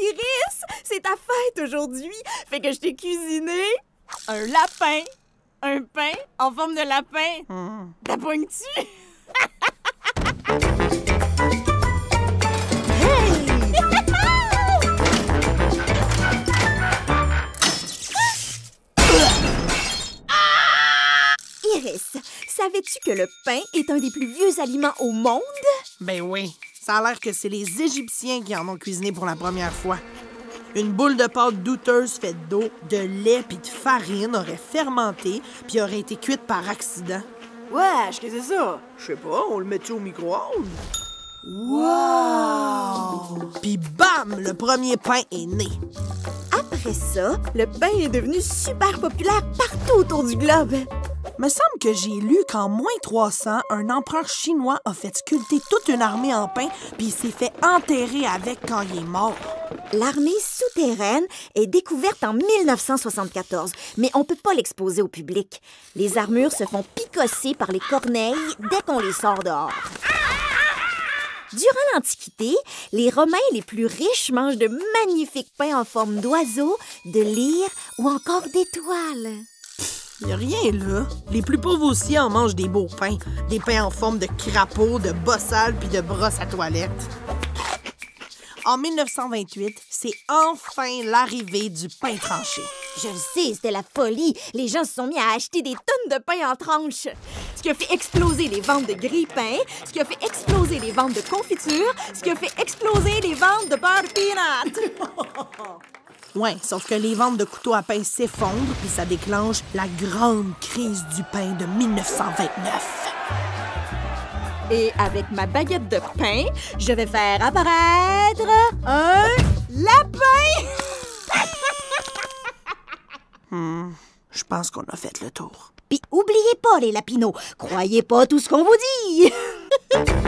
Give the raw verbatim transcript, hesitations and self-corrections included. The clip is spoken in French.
Iris, c'est ta fête aujourd'hui. Fait que je t'ai cuisiné un lapin. Un pain en forme de lapin. Mmh. T'as pointu? Iris, savais-tu que le pain est un des plus vieux aliments au monde? Ben oui. Ça a l'air que c'est les Égyptiens qui en ont cuisiné pour la première fois. Une boule de pâte douteuse faite d'eau, de lait puis de farine aurait fermenté puis aurait été cuite par accident. Wesh, qu'est-ce que c'est ça? Je sais pas, on le met-tu au micro-ondes? Wow! Puis bam, le premier pain est né. Après ça, le pain est devenu super populaire partout autour du globe. Me semble que j'ai lu qu'en moins trois cents, un empereur chinois a fait sculpter toute une armée en pain puis il s'est fait enterrer avec quand il est mort. L'armée souterraine est découverte en mille neuf cent soixante-quatorze, mais on peut pas l'exposer au public. Les armures se font picosser par les corneilles dès qu'on les sort dehors. Durant l'Antiquité, les Romains les plus riches mangent de magnifiques pains en forme d'oiseaux, de lyres ou encore d'étoiles. Y'a rien, là. Les plus pauvres aussi en mangent des beaux pains. Des pains en forme de crapauds, de bossales puis de brosses à toilette. En mille neuf cent vingt-huit, c'est enfin l'arrivée du pain tranché. Je sais, c'était la folie. Les gens se sont mis à acheter des tonnes de pain en tranches. Ce qui a fait exploser les ventes de grille-pain, ce qui a fait exploser les ventes de confiture, ce qui a fait exploser les ventes de beurre peanut. Ouais, sauf que les ventes de couteaux à pain s'effondrent puis ça déclenche la grande crise du pain de mille neuf cent vingt-neuf. Et avec ma baguette de pain, je vais faire apparaître un lapin! hmm, je pense qu'on a fait le tour. Puis oubliez pas les lapineaux, croyez pas tout ce qu'on vous dit!